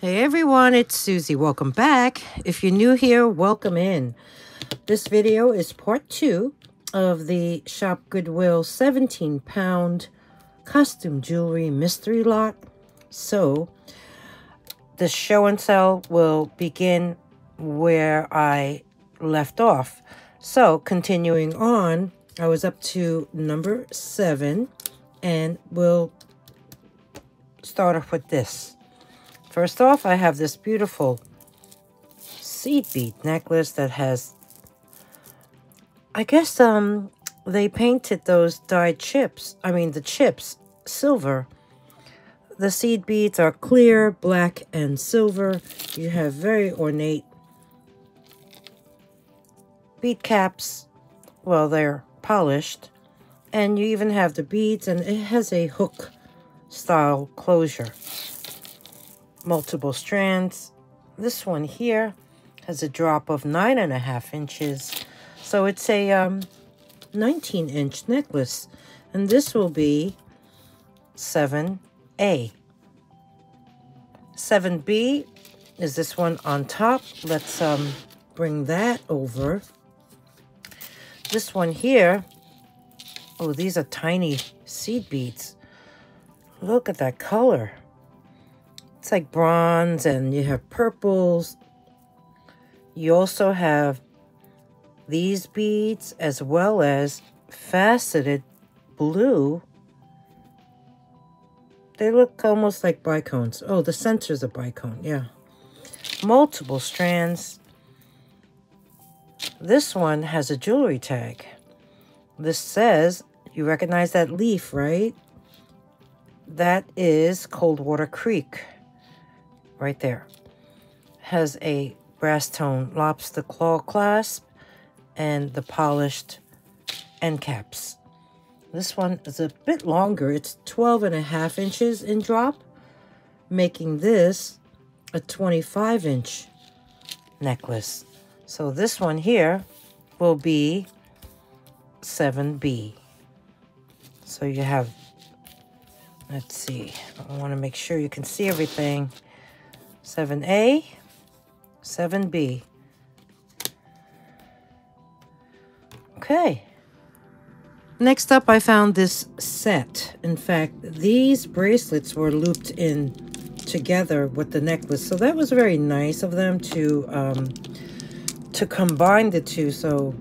Hey everyone, it's Susie. Welcome back. If you're new here, welcome in. This video is part two of the Shop Goodwill 17-pound costume jewelry mystery lot. So the show and sell will begin where I left off. So continuing on, I was up to number 7 and we'll start off with this. First off, I have this beautiful seed bead necklace that has, I guess they painted those dyed chips, the chips, silver. The seed beads are clear, black, and silver. You have very ornate bead caps. Well, they're polished. And you even have the beads, and it has a hook-style closure. Multiple strands. This one here has a drop of 9.5 inches, so it's a 19-inch necklace, and this will be 7A. 7B is this one on top. Let's bring that over. This one here, oh, these are tiny seed beads. Look at that color. It's like bronze, and you have purples. You also have these beads as well as faceted blue. They look almost like bicones. Oh, the center's a bicone, yeah. Multiple strands. This one has a jewelry tag. This says, you recognize that leaf, right? That is Coldwater Creek. Right there, has a brass tone lobster claw clasp and the polished end caps. This one is a bit longer. It's 12.5 inches in drop, making this a 25-inch necklace. So this one here will be 7B. So you have, let's see, I want to make sure you can see everything. 7A, 7B. Okay. Next up, I found this set. In fact, these bracelets were looped in together with the necklace. So that was very nice of them to combine the two. So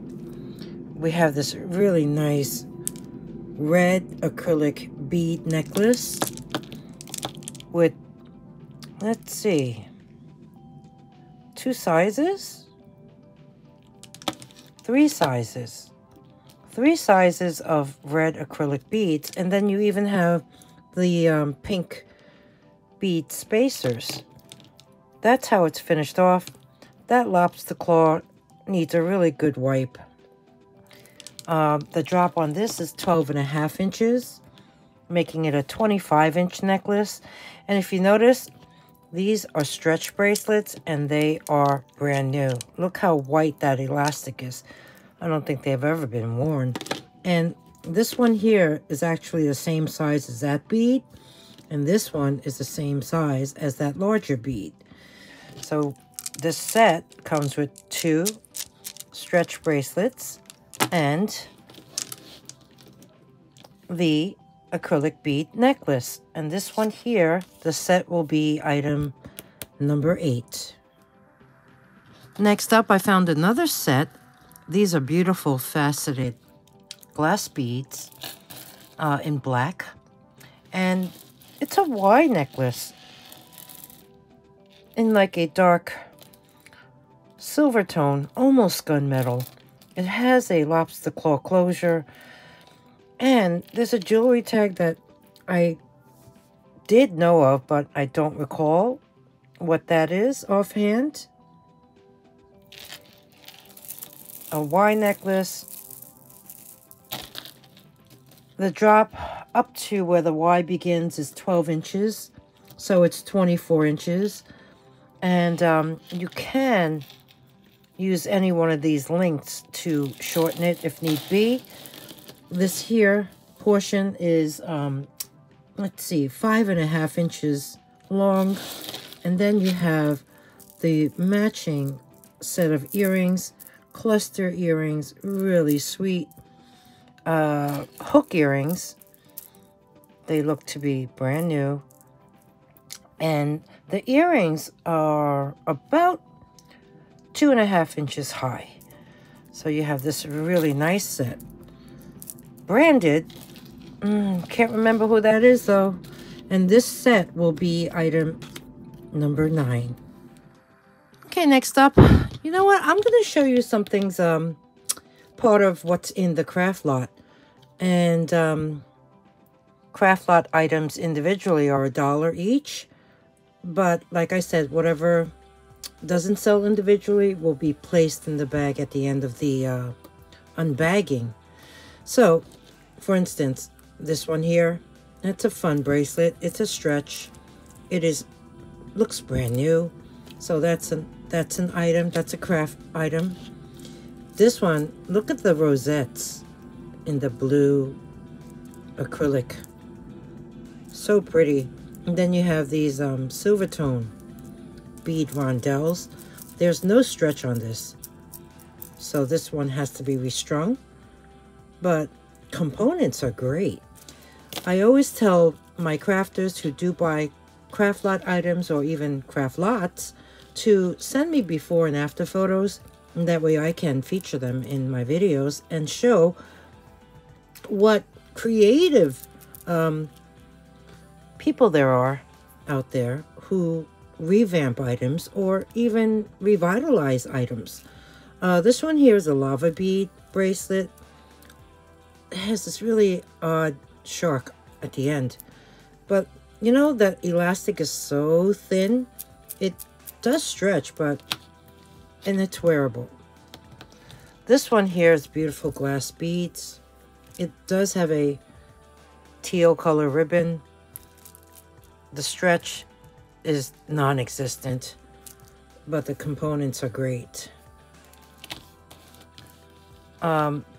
we have this really nice red acrylic bead necklace with, let's see, 3 sizes of red acrylic beads. And then you even have the pink bead spacers. That's how it's finished off. That lobster claw needs a really good wipe. The drop on this is 12.5 inches, making it a 25-inch necklace. And if you notice, these are stretch bracelets, and they are brand new. Look how white that elastic is. I don't think they've ever been worn. And this one here is actually the same size as that bead. And this one is the same size as that larger bead. So this set comes with 2 stretch bracelets and the acrylic bead necklace. And this one here, the set will be item number 8. Next up, I found another set. These are beautiful faceted glass beads in black. And it's a Y necklace in like a dark silver tone, almost gunmetal. It has a lobster claw closure. And there's a jewelry tag that I did know of, but I don't recall what that is offhand. A Y necklace. The drop up to where the Y begins is 12 inches, so it's 24 inches. And you can use any one of these links to shorten it if need be. This here portion is, let's see, 5.5 inches long And then you have the matching set of earrings, cluster earrings, really sweet hook earrings. They look to be brand new. And the earrings are about 2.5 inches high. So you have this really nice set. Branded, can't remember who that is though. And this set will be item number 9. Okay, next up, you know what? I'm going to show you some things, part of what's in the craft lot. And craft lot items individually are $1 each. But like I said, whatever doesn't sell individually will be placed in the bag at the end of the unbagging. So, for instance, this one here, that's a fun bracelet. It's a stretch. It is, looks brand new. So that's an item. That's a craft item. This one, look at the rosettes in the blue acrylic. So pretty. And then you have these silver tone bead rondelles. There's no stretch on this, so this one has to be restrung, but components are great. I always tell my crafters who do buy craft lot items or even craft lots to send me before and after photos, and that way I can feature them in my videos and show what creative people there are out there who revamp items or even revitalize items. This one here is a lava bead bracelet. It has this really odd shark at the end, but you know that elastic is so thin, it does stretch, but and it's wearable. This one here is beautiful glass beads. It does have a teal color ribbon. The stretch is non-existent, but the components are great.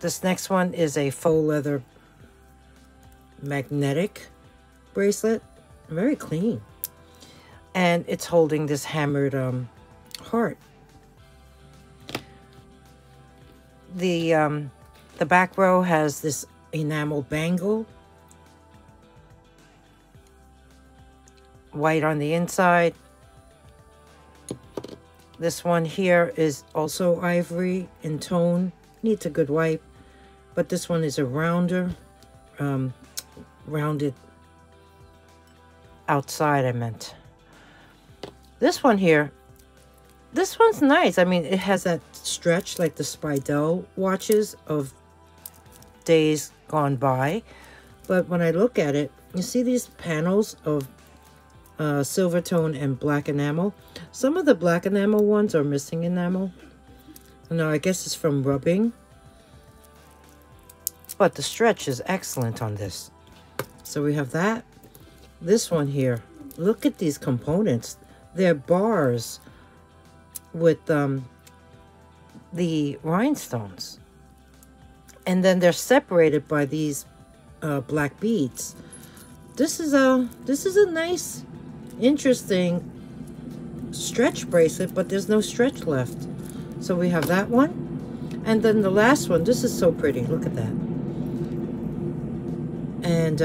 This next one is a faux leather magnetic bracelet. Very clean. And it's holding this hammered heart. The back row has this enamel bangle. White on the inside. This one here is also ivory in tone. Needs a good wipe, but this one is a rounder, rounded outside, I meant. This one here, this one's nice. I mean, it has that stretch like the Spidel watches of days gone by. But when I look at it, you see these panels of silver tone and black enamel. Some of the black enamel ones are missing enamel. No, I guess it's from rubbing. But the stretch is excellent on this. So we have that. This one here. Look at these components. They're bars with the rhinestones. And then they're separated by these black beads. This is a nice, interesting stretch bracelet, but there's no stretch left. So we have that one. And then the last one, this is so pretty. Look at that. And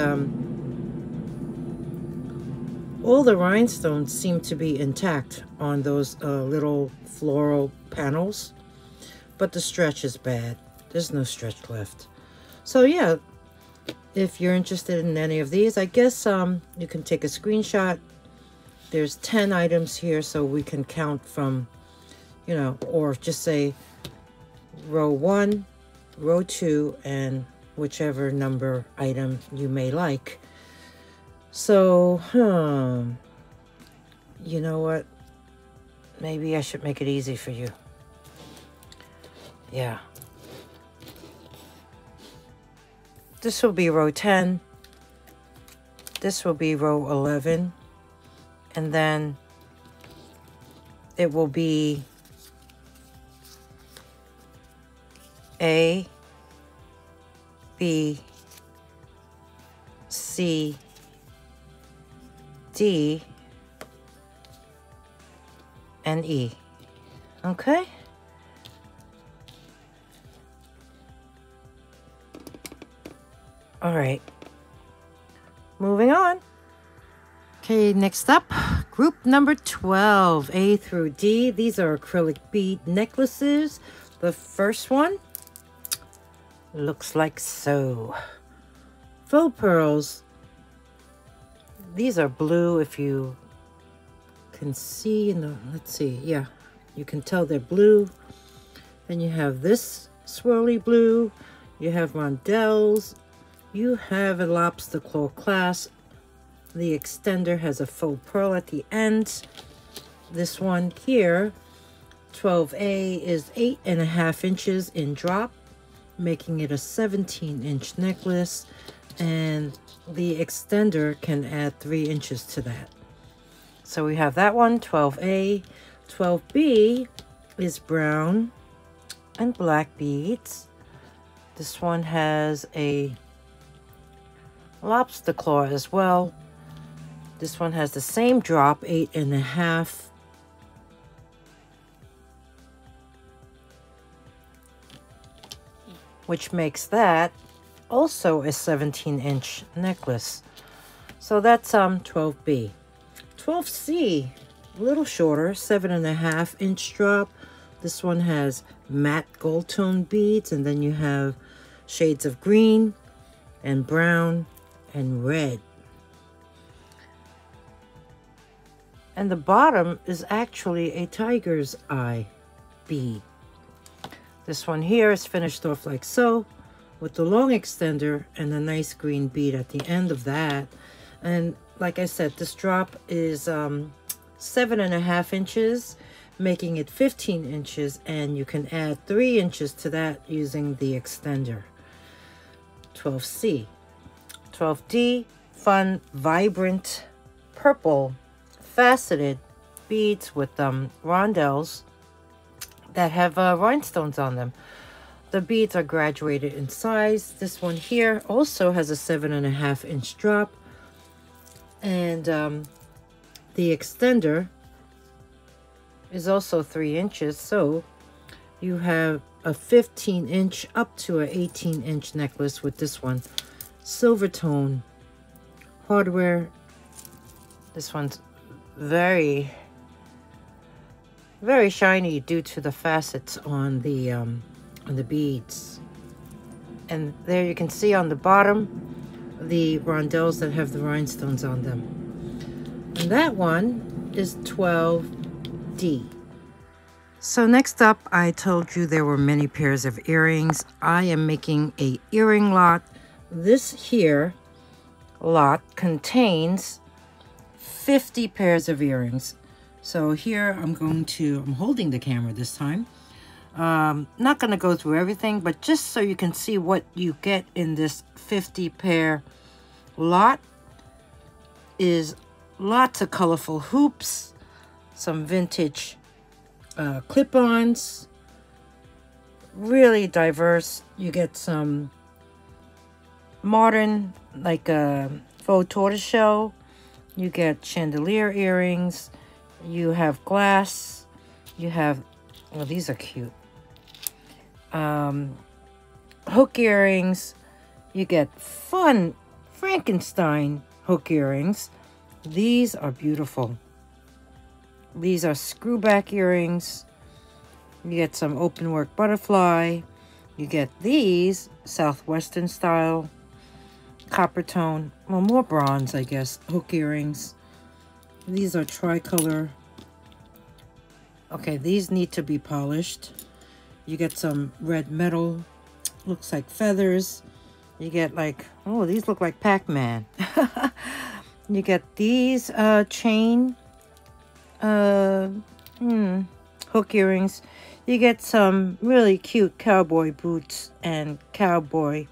all the rhinestones seem to be intact on those little floral panels, but the stretch is bad. There's no stretch left. So yeah, if you're interested in any of these, I guess you can take a screenshot. There's 10 items here, so we can count from, you know, or just say row 1, row 2, and whichever number item you may like. So, you know what? Maybe I should make it easy for you. Yeah. This will be row 10. This will be row 11. And then it will be A, B, C, D, and E. Okay. All right. Moving on. Okay, next up, group number 12, A through D. These are acrylic bead necklaces. The first one looks like so. Faux pearls. These are blue if you can see. No, let's see. Yeah, you can tell they're blue. Then you have this swirly blue. You have rondelles. You have a lobster claw clasp. The extender has a faux pearl at the end. This one here, 12A, is 8.5 inches in drop, making it a 17-inch necklace, and the extender can add 3 inches to that. So we have that one, 12A. 12B is brown and black beads. This one has a lobster claw as well. This one has the same drop, 8.5. Which makes that also a 17-inch necklace. So that's 12B. 12C, a little shorter, 7.5-inch drop. This one has matte gold tone beads, and then you have shades of green and brown and red. And the bottom is actually a tiger's eye bead. This one here is finished off like so, with the long extender and a nice green bead at the end of that. And like I said, this drop is 7.5 inches, making it 15 inches, and you can add 3 inches to that using the extender. 12C. 12D, fun, vibrant, purple, faceted beads with rondelles that have rhinestones on them. The beads are graduated in size. This one here also has a 7.5-inch drop, and the extender is also 3 inches, so you have a 15-inch up to an 18-inch necklace with this one. Silver tone hardware. This one's very, very shiny due to the facets on the beads. And there you can see on the bottom the rondelles that have the rhinestones on them. And that one is 12D. So next up, I told you there were many pairs of earrings. I am making a earring lot. This here lot contains 50 pairs of earrings. So here I'm holding the camera this time. Not going to go through everything, but just so you can see what you get in this 50 pair lot is lots of colorful hoops, some vintage clip-ons, really diverse. You get some modern, like faux tortoiseshell. You get chandelier earrings. You have glass. You have, well, these are cute. Hook earrings. You get fun Frankenstein hook earrings. These are beautiful. These are screwback earrings. You get some open work butterfly. You get these Southwestern style, copper tone, well, more bronze, I guess, hook earrings. These are tricolor. Okay, these need to be polished. You get some red metal. Looks like feathers. You get like, oh, these look like Pac-Man. You get these chain hook earrings. You get some really cute cowboy boots and cowgirl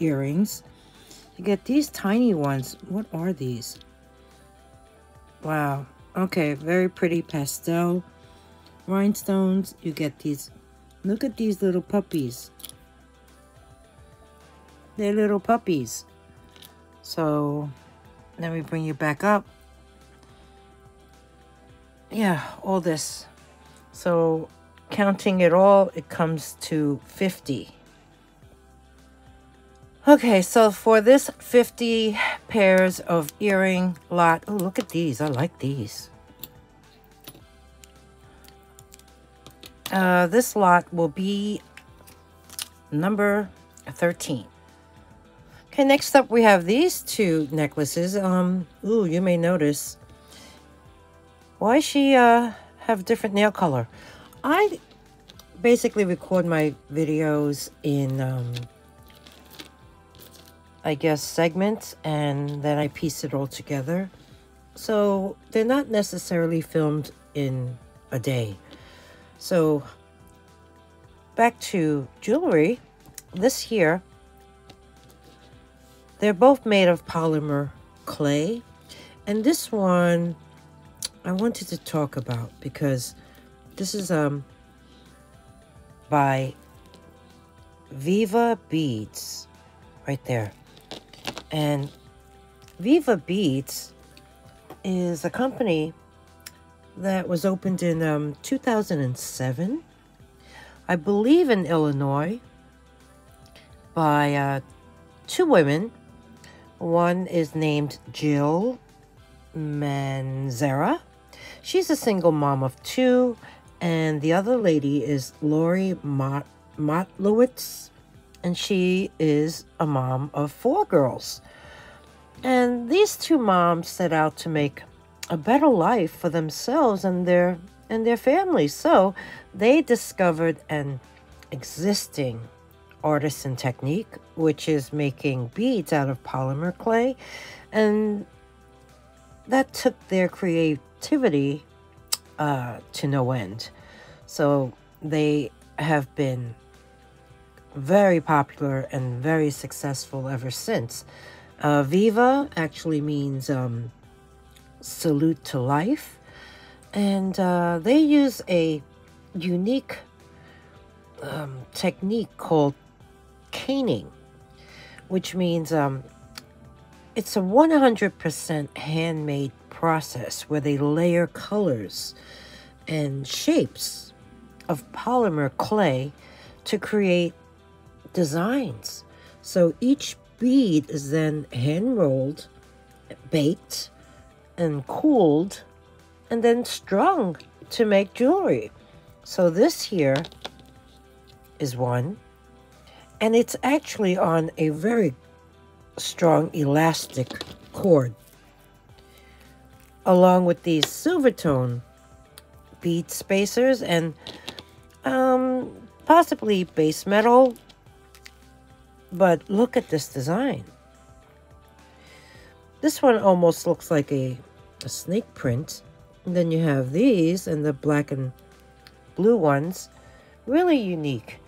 earrings. You get these tiny ones. What are these? Wow. Okay, very pretty pastel rhinestones. You get these. Look at these little puppies. They're little puppies. So Then we bring you back up. Yeah, all this. So counting it all, it comes to 50. Okay, so for this 50 pairs of earring lot, oh, look at these. I like these. This lot will be number 13. Okay, next up we have these two necklaces. Ooh, you may notice why she have different nail color. I basically record my videos in I guess segments, and then I piece it all together. So they're not necessarily filmed in a day. So back to jewelry, this here, they're both made of polymer clay. And this one I wanted to talk about because this is by Viva Beads right there. And Viva Beads is a company that was opened in 2007, I believe, in Illinois, by two women. One is named Jill Manzera. She's a single mom of two. And the other lady is Lori Motlowitz, and she is a mom of four girls. And these two moms set out to make a better life for themselves and their families. So they discovered an existing artisan technique, which is making beads out of polymer clay. And that took their creativity to no end. So they have been very popular and very successful ever since. Viva actually means salute to life, and they use a unique technique called caning, which means it's a 100% handmade process where they layer colors and shapes of polymer clay to create designs. So each bead is then hand rolled, baked, and cooled, and then strung to make jewelry. So this here is one, and it's actually on a very strong elastic cord, along with these silver tone bead spacers and possibly base metal. But look at this design. This one almost looks like a snake print. And then you have these and the black and blue ones. Really unique.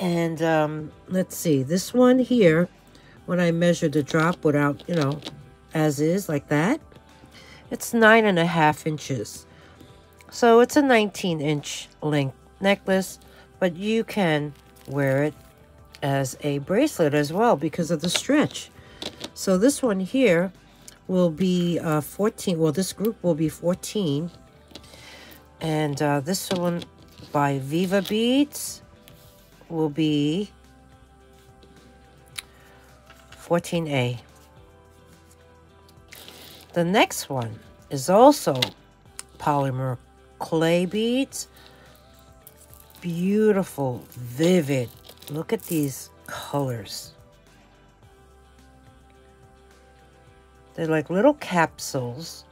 And let's see. This one here, when I measure the drop without, you know, as is like that, it's 9.5 inches. So it's a 19-inch length necklace. But you can wear it as a bracelet as well because of the stretch. So this one here will be 14. Well, this group will be 14. And this one by Viva Beads will be 14A. The next one is also polymer clay beads. Beautiful, vivid. Look at these colors. They're like little capsules,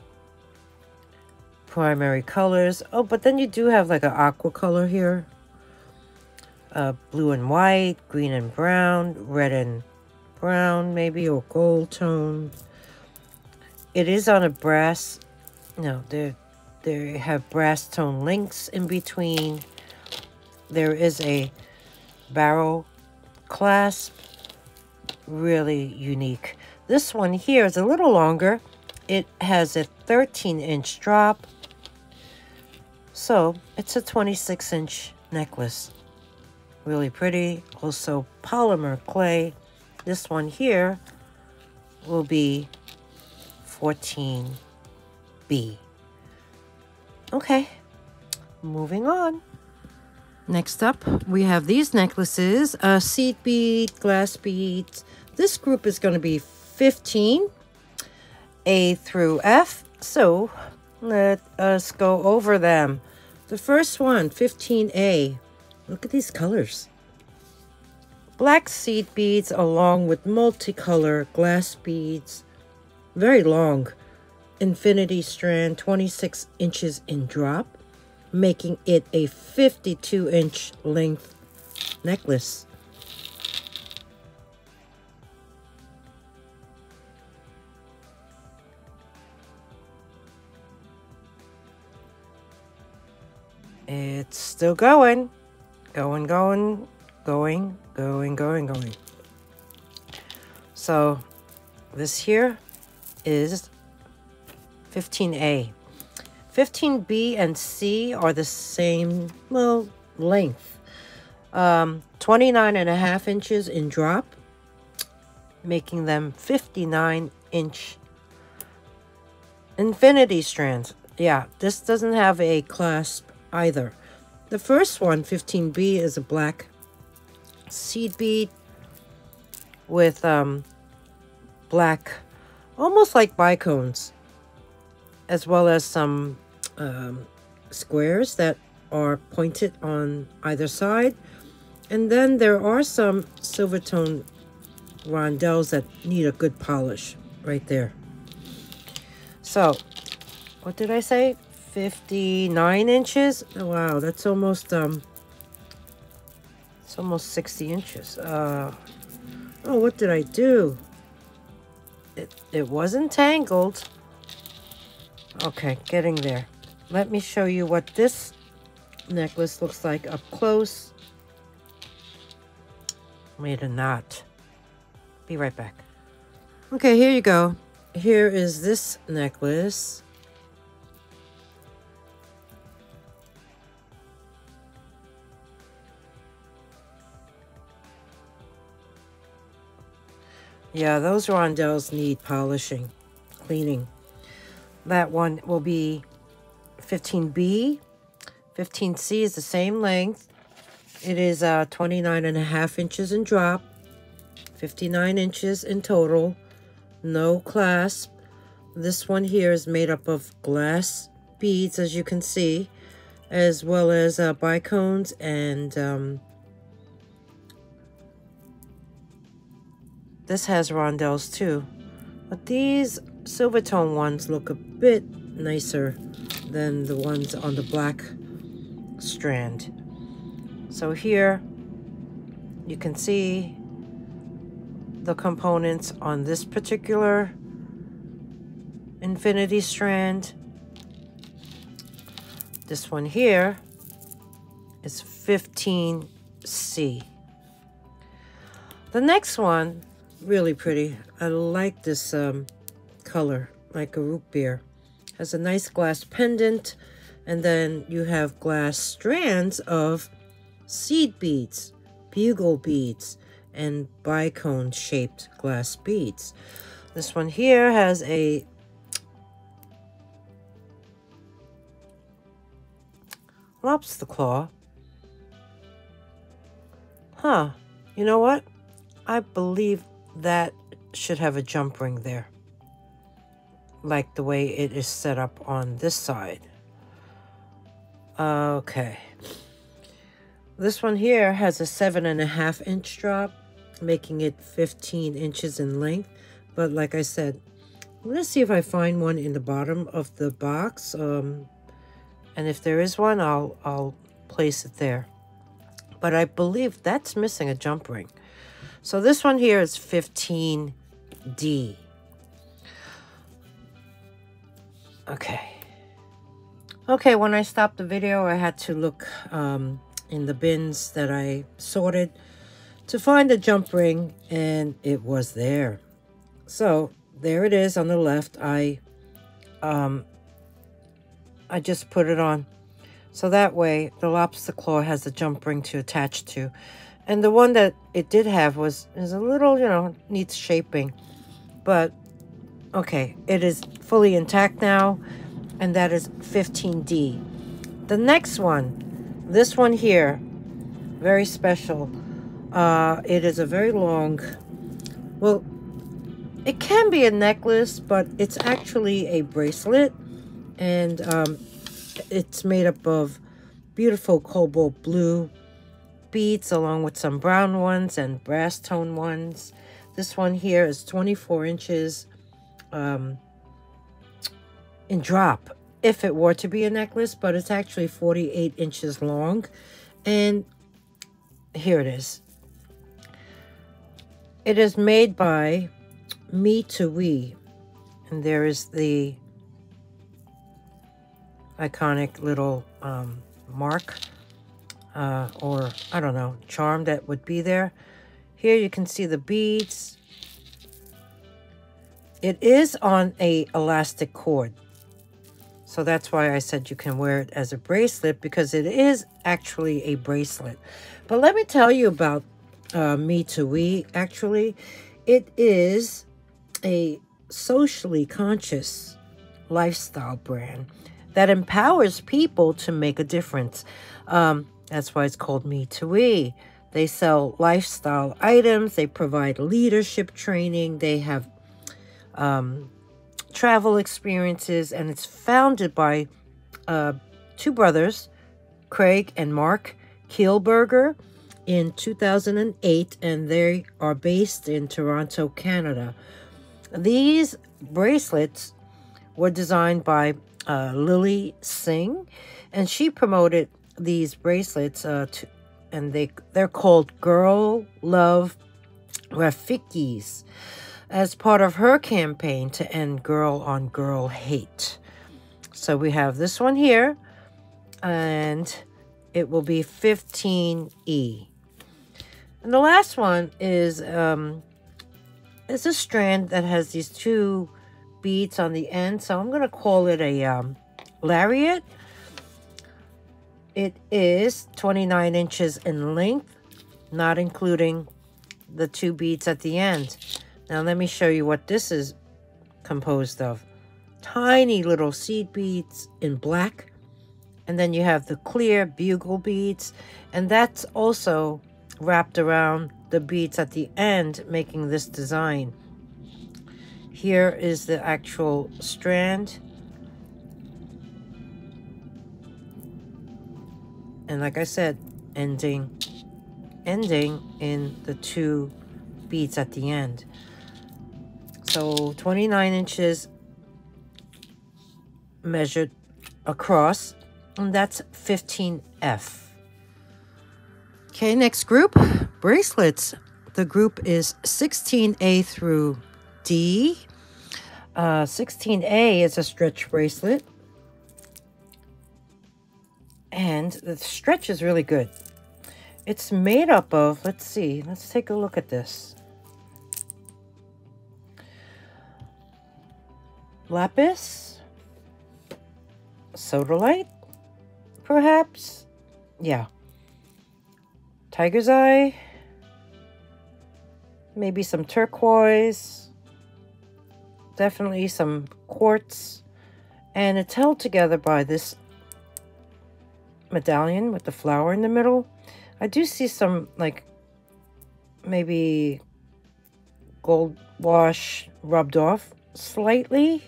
primary colors. Oh, but then you do have like an aqua color here. Blue and white, green and brown, red and brown maybe, or gold tone. It is on a brass, no, they have brass tone links in between. There is a barrel clasp, really unique. This one here is a little longer. It has a 13-inch drop. So it's a 26-inch necklace. Really pretty. Also polymer clay. This one here will be 14B. Okay, moving on. Next up, we have these necklaces, seed bead, glass beads. This group is going to be 15, A through F. So let us go over them. The first one, 15A. Look at these colors. Black seed beads along with multicolor glass beads. Very long. Infinity strand, 26 inches in drop, making it a 52-inch length necklace. It's still going. Going, going, going, going, going, going. So this here is 15A. 15B and C are the same, well, length. 29.5 inches in drop, making them 59-inch infinity strands. Yeah, this doesn't have a clasp either. The first one, 15B, is a black seed bead with black, almost like bicones, as well as some squares that are pointed on either side. And then there are some silver tone rondelles that need a good polish right there. So what did I say? 59 inches. Oh, wow, that's almost it's almost 60 inches. Oh, what did I do? It wasn't tangled. Okay, getting there. Let me show you what this necklace looks like up close. Made a knot. Be right back. Okay, here you go. Here is this necklace. Yeah, those rondelles need polishing, cleaning. That one will be 15B. 15C is the same length. It is 29.5 inches in drop, 59 inches in total, no clasp. This one here is made up of glass beads, as you can see, as well as bicones and this has rondelles too, but these silver tone ones look a bit nicer than the ones on the black strand. So here you can see the components on this particular infinity strand. This one here is 15C. The next one, really pretty. I like this color, like a root beer. Has a nice glass pendant, and then you have glass strands of seed beads, bugle beads, and bicone shaped glass beads. This one here has a lobster claw. Huh, you know what? I believe that should have a jump ring there, like the way it is set up on this side. Okay. This one here has a 7.5-inch drop, making it 15 inches in length. But like I said, I'm going to see if I find one in the bottom of the box. And if there is one, I'll place it there. But I believe that's missing a jump ring. So this one here is 15D. Okay. Okay, when I stopped the video, I had to look in the bins that I sorted to find a jump ring, and it was there. So there it is on the left. I just put it on. So that way, the lobster claw has the jump ring to attach to. And the one that it did have was a little, you know, needs shaping. But Okay, it is fully intact now, and that is 15D. The next one, this one here, very special. It is a very long, well, it can be a necklace, but it's actually a bracelet, and it's made up of beautiful cobalt blue beads along with some brown ones and brass tone ones. This one here is 24 inches in drop if it were to be a necklace, but it's actually 48 inches long. And here it is. It is made by Me to We, and there is the iconic little mark or I don't know, charm that would be there. Here you can see the beads. It is on a elastic cord, so that's why I said you can wear it as a bracelet, because it is actually a bracelet. But let me tell you about Me to We. Actually, it is a socially conscious lifestyle brand that empowers people to make a difference. That's why it's called Me to We. They sell lifestyle items. They provide leadership training. They have travel experiences. And it's founded by two brothers, Craig and Mark Kielberger, in 2008. And they are based in Toronto, Canada. These bracelets were designed by Lily Singh, and she promoted these bracelets and they're called Girl Love Rafikis, as part of her campaign to end girl on girl hate. So we have this one here, and it will be 15E. And the last one is it's a strand that has these two beads on the end, so I'm gonna call it a lariat. It is 29 inches in length, not including the two beads at the end. Now let me show you what this is composed of. Tiny little seed beads in black, and then you have the clear bugle beads, and that's also wrapped around the beads at the end, making this design. Here is the actual strand. And like I said, ending in the two beads at the end. So 29 inches measured across, and that's 15F. Okay, next group, bracelets. The group is 16A through D. 16A is a stretch bracelet, and the stretch is really good. It's made up of, let's see, let's take a look at this. Lapis, sodalite, perhaps, yeah, tiger's eye, maybe some turquoise, definitely some quartz, and it's held together by this medallion with the flower in the middle. I do see some, like, maybe gold wash rubbed off slightly.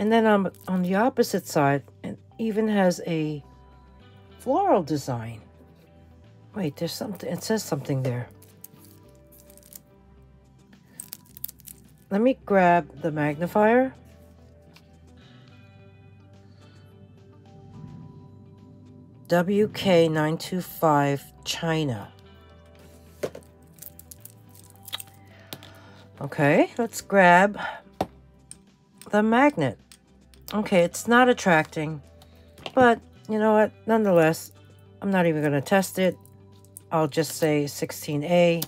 And then on the opposite side, it even has a floral design. Wait, there's something, it says something there. Let me grab the magnifier. WK925 China. Okay, let's grab the magnet. Okay, it's not attracting, but you know what? Nonetheless, I'm not even going to test it. I'll just say 16A.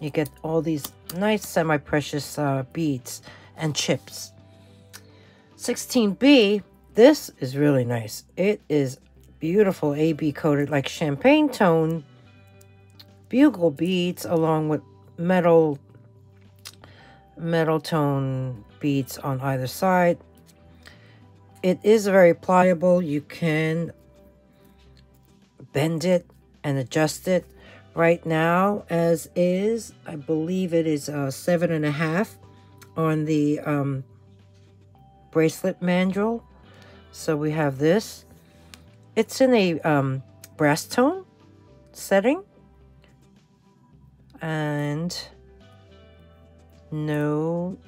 You get all these nice semi-precious beads and chips. 16B, this is really nice. It is beautiful AB coated, like champagne tone bugle beads along with metal metal tone beads on either side. It is very pliable. You can bend it and adjust it. Right now, as is, I believe it is 7.5 on the bracelet mandrel. So we have this. It's in a brass tone setting and no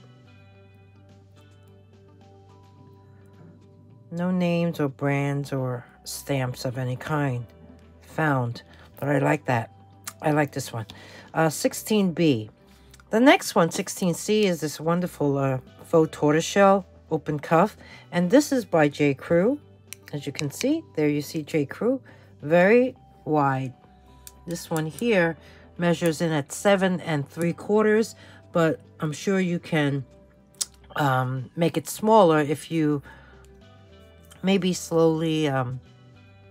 names or brands or stamps of any kind found, but I like that. I like this one. 16B. The next one, 16C, is this wonderful faux tortoiseshell open cuff, and this is by J. Crew. As you can see, there you see J. Crew, very wide. This one here measures in at 7 3/4, but I'm sure you can make it smaller if you maybe slowly,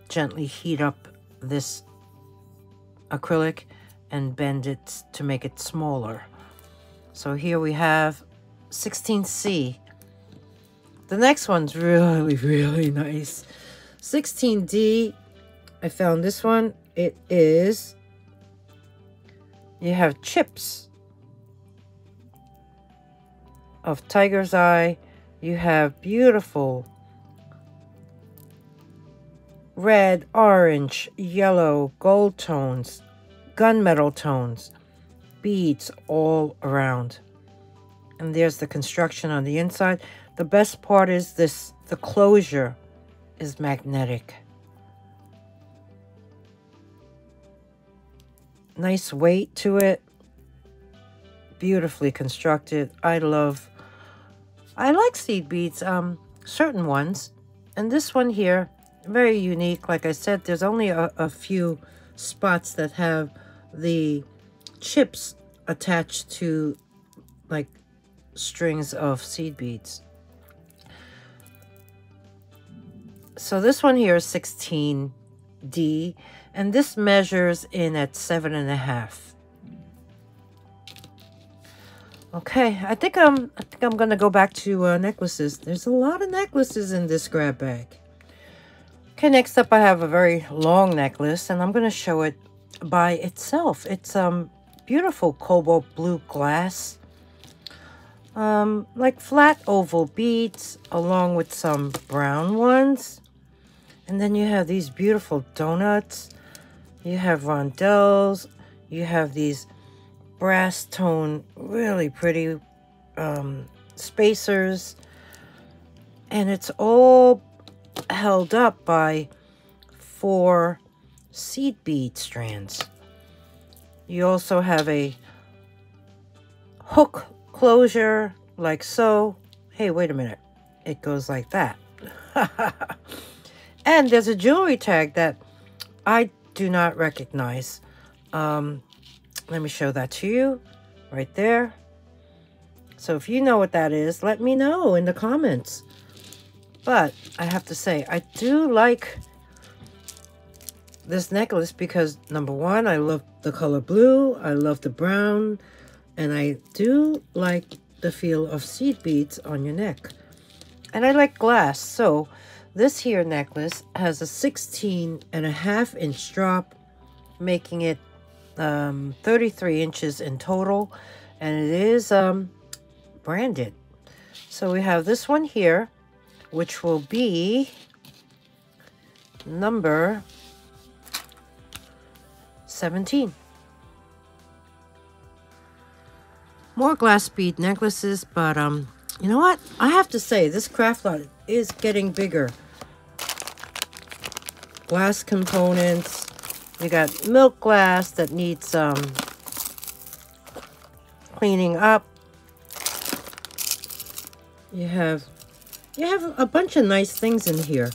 gently heat up this acrylic and bend it to make it smaller. So here we have 16C. The next one's really, really nice. 16D, I found this one. It is, you have chips of tiger's eye. You have beautiful red, orange, yellow, gold tones, gunmetal tones, beads all around. And there's the construction on the inside. The best part is this, the closure is magnetic. Nice weight to it. Beautifully constructed. I like seed beads, certain ones. And this one here, very unique. Like I said, there's only a few spots that have the chips attached to like strings of seed beads. So this one here is 16D, and this measures in at 7.5. Okay, I think I'm gonna go back to necklaces. There's a lot of necklaces in this grab bag. Okay, next up I have a very long necklace, and I'm going to show it by itself. It's beautiful cobalt blue glass, like flat oval beads along with some brown ones. And then you have these beautiful donuts. You have rondelles. You have these brass tone, really pretty spacers. And it's all held up by 4 seed bead strands. You also have a hook closure, like so. Hey, wait a minute. It goes like that. And there's a jewelry tag that I do not recognize. Let me show that to you right there. So if you know what that is, let me know in the comments. But I have to say, I do like this necklace because, number one, I love the color blue, I love the brown, and I do like the feel of seed beads on your neck. And I like glass, so this here necklace has a 16.5-inch drop, making it 33 inches in total, and it is branded. So we have this one here, which will be number 17. More glass bead necklaces, but you know what? I have to say, this craft lot is getting bigger. Glass components. We got milk glass that needs cleaning up. You have a bunch of nice things in here.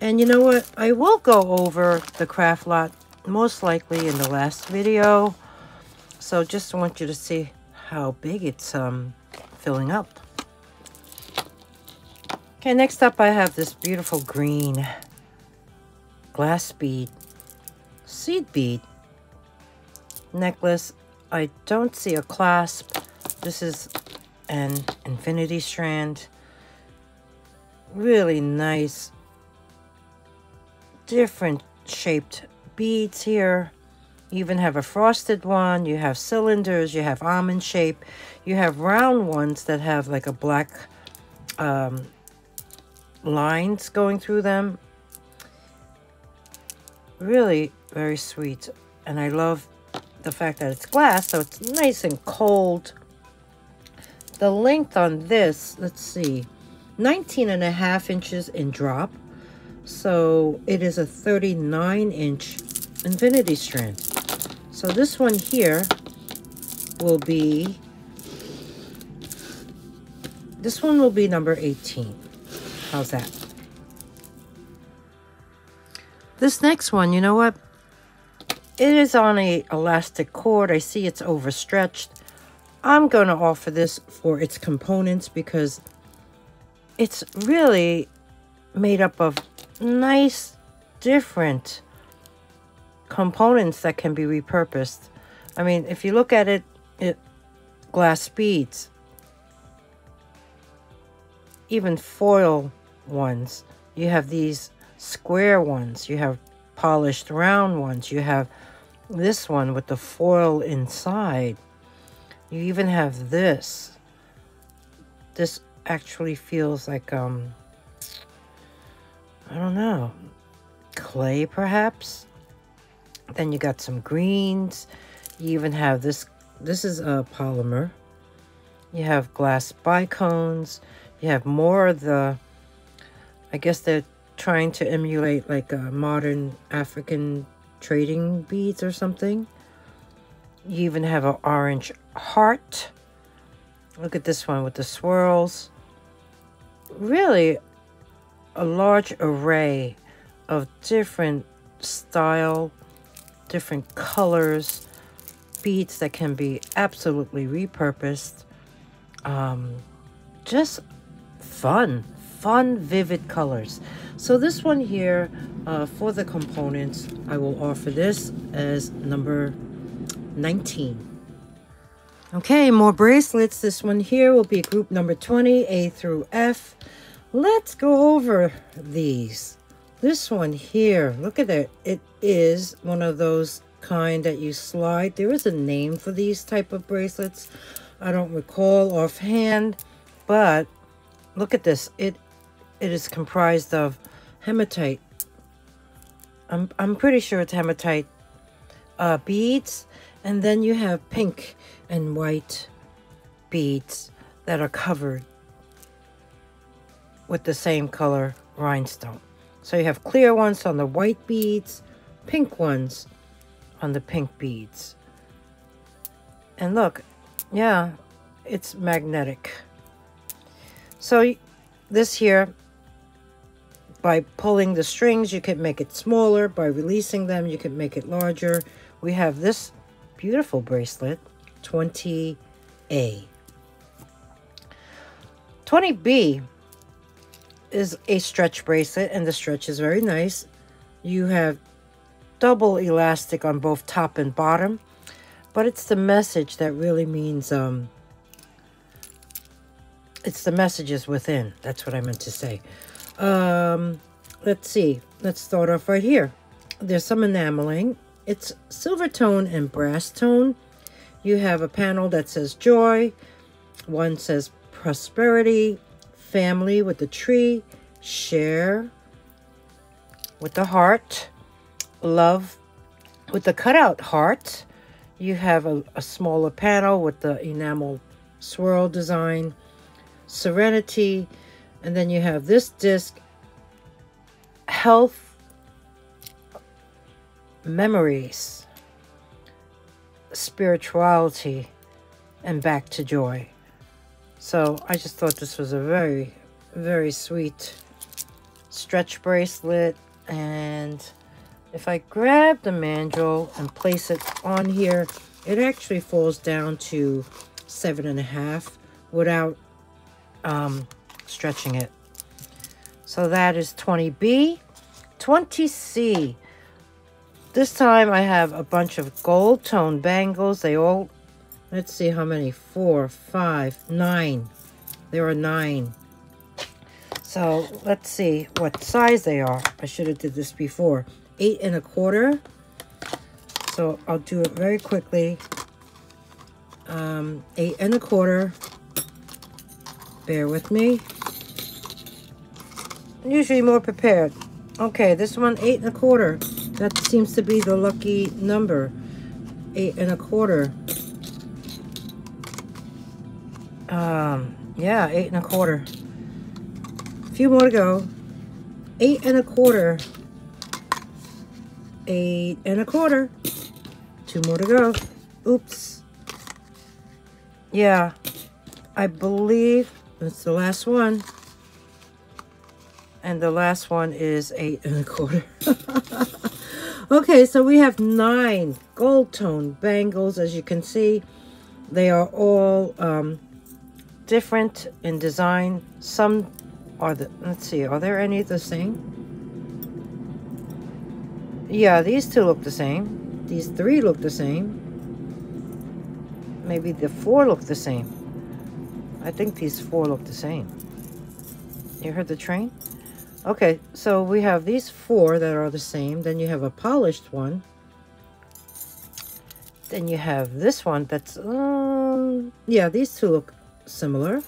And you know what? I will go over the craft lot most likely in the last video. So just want you to see how big it's filling up. Okay, next up I have this beautiful green glass bead, seed bead necklace. I don't see a clasp. This is and infinity strand. Really nice different shaped beads here. You even have a frosted one, you have cylinders, you have almond shape, you have round ones that have like a black lines going through them. Really very sweet. And I love the fact that it's glass, so it's nice and cold. The length on this, let's see, 19.5 inches in drop. So it is a 39 inch infinity strand. So this one here will be, this one will be number 18. How's that? This next one, you know what? It is on a elastic cord. I see it's overstretched. I'm going to offer this for its components because it's really made up of nice different components that can be repurposed. I mean, if you look at it, glass beads, even foil ones, you have these square ones, you have polished round ones, you have this one with the foil inside, you even have this. This actually feels like I don't know, clay perhaps. Then you got some greens. You even have this. This is a polymer. You have glass bicones. You have more of the, I guess they're trying to emulate like a modern African trading beads or something. You even have an orange heart. Look at this one with the swirls. Really a large array of different style, different colors, beads that can be absolutely repurposed. Just fun, vivid colors. So this one here, for the components, I will offer this as number 19. Okay, more bracelets. This one here will be group number 20, A through F. Let's go over these. This one here, look at it. It is one of those kind that you slide. There is a name for these type of bracelets. I don't recall offhand, but look at this. It is comprised of hematite. I'm pretty sure it's hematite beads. And then you have pink and white beads that are covered with the same color rhinestone. So you have clear ones on the white beads, pink ones on the pink beads. And look, yeah, it's magnetic. So this here, by pulling the strings, you can make it smaller. By releasing them, you can make it larger. We have this beautiful bracelet, 20A. 20B is a stretch bracelet, and the stretch is very nice. You have double elastic on both top and bottom, but it's the message that really means, it's the messages within. That's what I meant to say. Let's see. Let's start off right here. There's some enameling. It's silver tone and brass tone. You have a panel that says joy. One says prosperity. Family with the tree, share with the heart, love with the cutout heart. You have a smaller panel with the enamel swirl design, serenity, and then you have this disc, health, memories, spirituality, and back to joy. So I just thought this was a very, very sweet stretch bracelet. And if I grab the mandrel and place it on here, it actually falls down to 7.5 without stretching it. So that is 20B. 20C. This time I have a bunch of gold tone bangles. They all Let's see how many. 4, 5, 9. There are 9. So let's see what size they are. I should have did this before. 8 1/4. So I'll do it very quickly. 8 1/4. Bear with me. I'm usually more prepared. Okay, this one, 8 1/4. That seems to be the lucky number. 8 1/4. Yeah, 8 1/4. A few more to go. 8 1/4. 8 1/4. 2 more to go. Oops. Yeah, I believe that's the last one. And the last one is 8 1/4. Okay, so we have 9 gold tone bangles. As you can see, they are all different in design. Some are the, let's see, are there any the same? Yeah, these 2 look the same. These 3 look the same. Maybe the 4 look the same. I think these 4 look the same. You heard the train? Okay, so we have these 4 that are the same. Then you have a polished one. Then you have this one that's, yeah, these 2 look similar.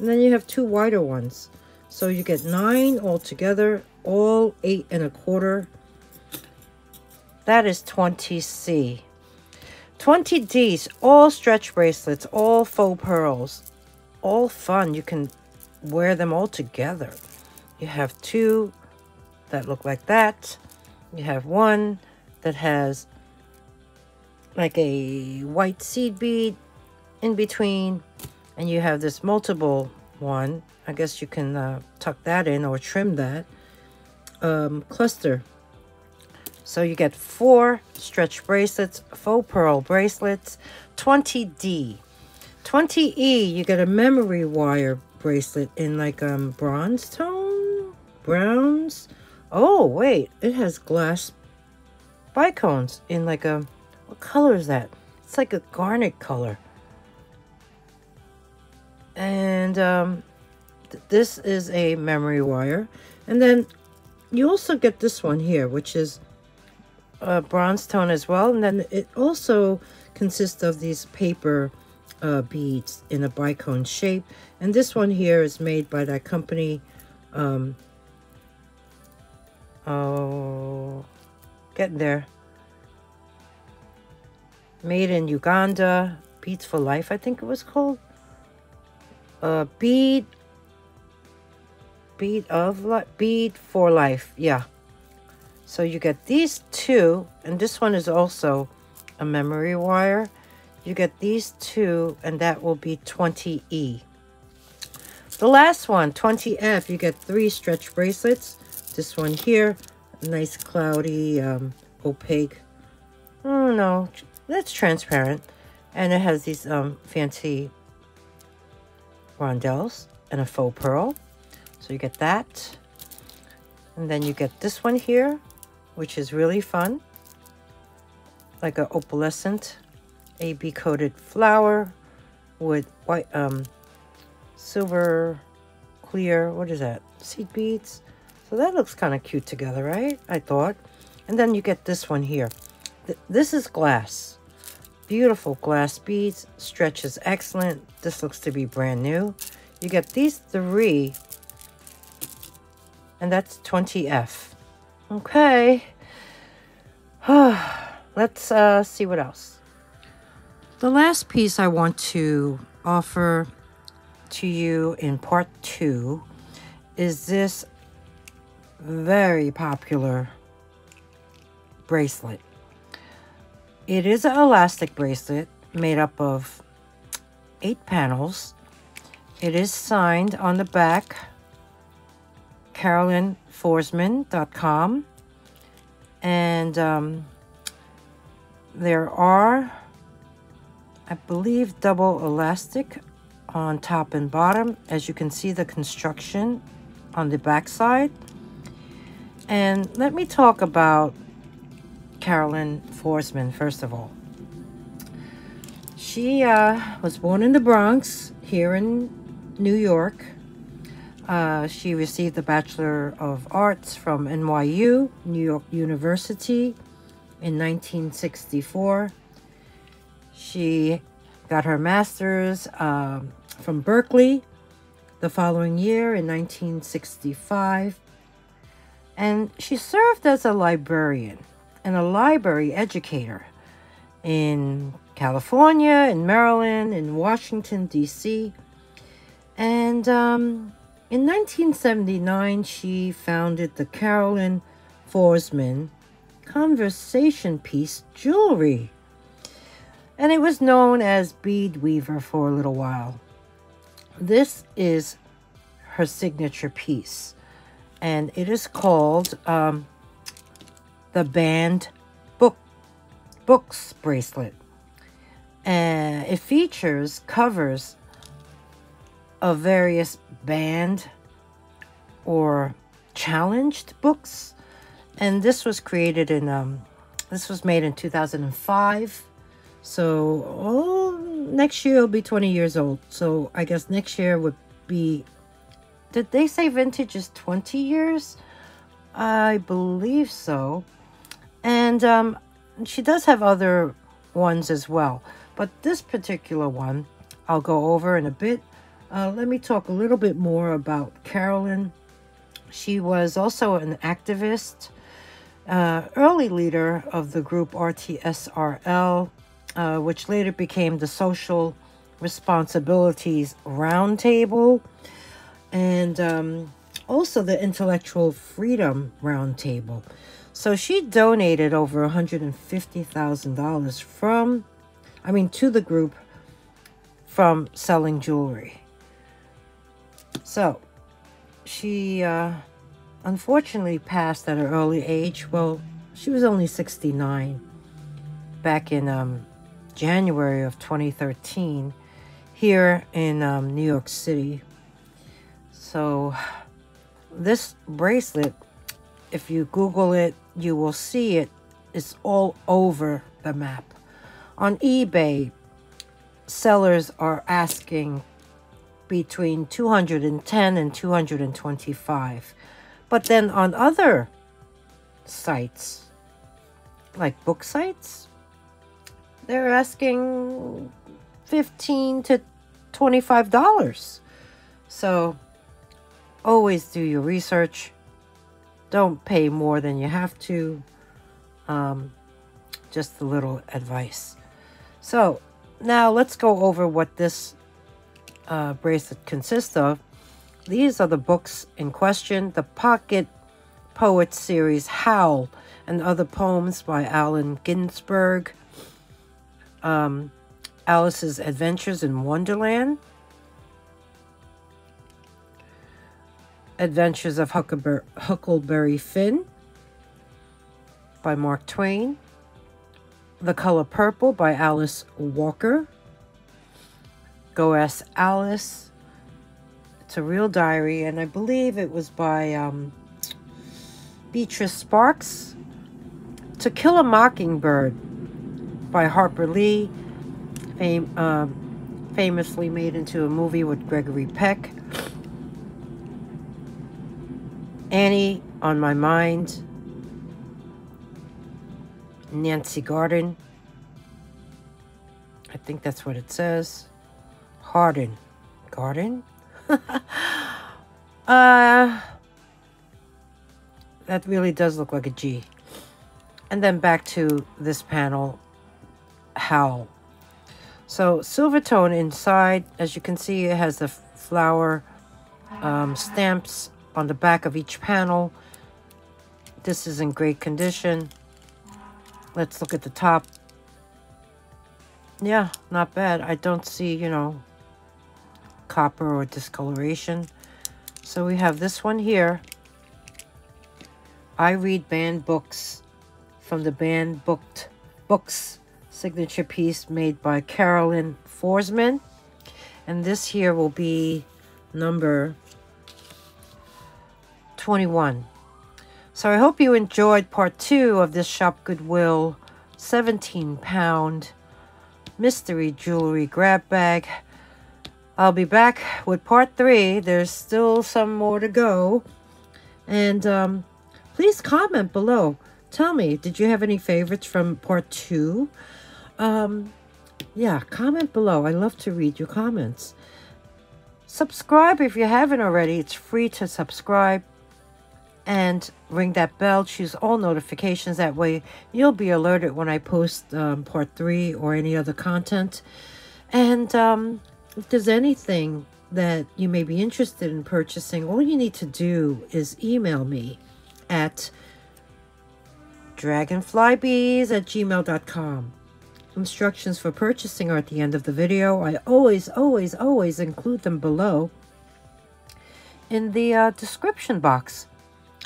And then you have 2 wider ones. So you get 9 altogether, all 8 1/4. That is 20C. 20Ds, all stretch bracelets, all faux pearls, all fun. You can wear them all together. You have 2 that look like that. You have 1 that has like a white seed bead in between. And you have this multiple one. I guess you can tuck that in or trim that cluster. So you get 4 stretch bracelets, faux pearl bracelets, 20D. 20E, you get a memory wire bracelet in like bronze tone. Browns. Oh, wait. It has glass bicones in like a... What color is that? It's like a garnet color. And this is a memory wire. And then you also get this one here, which is a bronze tone as well. And then it also consists of these paper beads in a bicone shape. And this one here is made by that company... Oh, getting there. Made in Uganda. Beads for Life, I think it was called. Bead for Life, yeah. So you get these 2, and this one is also a memory wire. You get these 2, and that will be 20E. The last one, 20F, you get 3 stretch bracelets. This one here, nice cloudy, opaque. Oh, no, that's transparent. And it has these fancy rondelles and a faux pearl. So you get that. And then you get this one here, which is really fun. Like an opalescent AB coated flower with white, silver, clear, what is that? Seed beads. So that looks kind of cute together, right? I thought. And then you get this one here. This is glass. Beautiful glass beads. Stretch is excellent. This looks to be brand new. You get these 3. And that's 20F. Okay. Let's see what else. The last piece I want to offer to you in part 2 is this very popular bracelet. It is an elastic bracelet made up of 8 panels. It is signed on the back, CarolynForsman.com, and there are, I believe, double elastic on top and bottom, as you can see the construction on the back side. And let me talk about Carolyn Forsman, first of all. She was born in the Bronx here in New York. She received a Bachelor of Arts from NYU, New York University, in 1964. She got her master's from Berkeley the following year in 1965. And she served as a librarian and a library educator in California, in Maryland, in Washington, D.C. And in 1979, she founded the Carolyn Forsman conversation piece jewelry. And it was known as Bead Weaver for a little while. This is her signature piece, and it is called the Band Books Bracelet. And it features covers of various banned or challenged books. And this was created in, this was made in 2005. So next year it'll be 20 years old. So I guess next year would be, did they say vintage is 20 years? I believe so. And she does have other ones as well. But this particular one, I'll go over in a bit. Let me talk a little bit more about Carolyn. She was also an activist, early leader of the group RTSRL, which later became the Social Responsibilities Roundtable, and also the Intellectual Freedom Roundtable. So she donated over $150,000 to the group from selling jewelry. So she unfortunately passed at an early age. Well, she was only 69 back in January of 2013 here in New York City. So this bracelet, if you Google it, you will see it. It's all over the map. On eBay, sellers are asking between $210 and $225. But then on other sites, like book sites, they're asking $15 to $25. So always do your research. Don't pay more than you have to. Just a little advice. So now let's go over what this bracelet consists of. These are the books in question: the Pocket Poet series, Howl, and Other Poems by Allen Ginsberg, Alice's Adventures in Wonderland, Adventures of Huckleberry Finn by Mark Twain, The Color Purple by Alice Walker, Go Ask Alice, It's a Real Diary, and I believe it was by Beatrice Sparks, To Kill a Mockingbird by Harper Lee, famously made into a movie with Gregory Peck, Annie on My Mind, Nancy Garden, I think that's what it says, Garden? That really does look like a G. And then back to this panel, Howl. So Silvertone inside, as you can see, it has the flower stamps on the back of each panel. This is in great condition. Let's look at the top. Yeah, not bad. I don't see, copper or discoloration. So we have this one here. I read banned books, from the Banned Books signature piece made by Carolyn Forsman. And this here will be number 21. So I hope you enjoyed part 2 of this Shop Goodwill 17-pound mystery jewelry grab bag. I'll be back with part 3. There's still some more to go. And please comment below. Tell me, did you have any favorites from part 2? Yeah, comment below. I love to read your comments. Subscribe if you haven't already. It's free to subscribe. And ring that bell. Choose all notifications. That way you'll be alerted when I post part 3 or any other content. And if there's anything that you may be interested in purchasing, all you need to do is email me at dragonflybees@gmail.com. Instructions for purchasing are at the end of the video. I always include them below in the description box.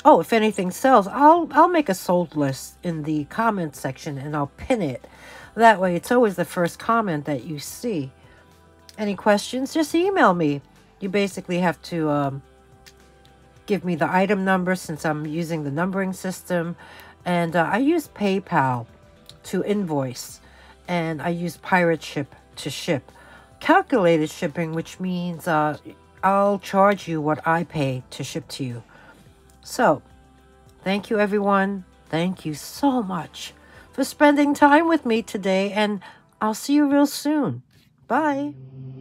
Oh, if anything sells, I'll make a sold list in the comment section and I'll pin it. That way, it's always the first comment that you see. Any questions, just email me. You basically have to give me the item number since I'm using the numbering system. And I use PayPal to invoice. And I use PirateShip to ship. Calculated shipping, which means I'll charge you what I pay to ship to you. So, thank you everyone. Thank you so much for spending time with me today, and I'll see you real soon. Bye.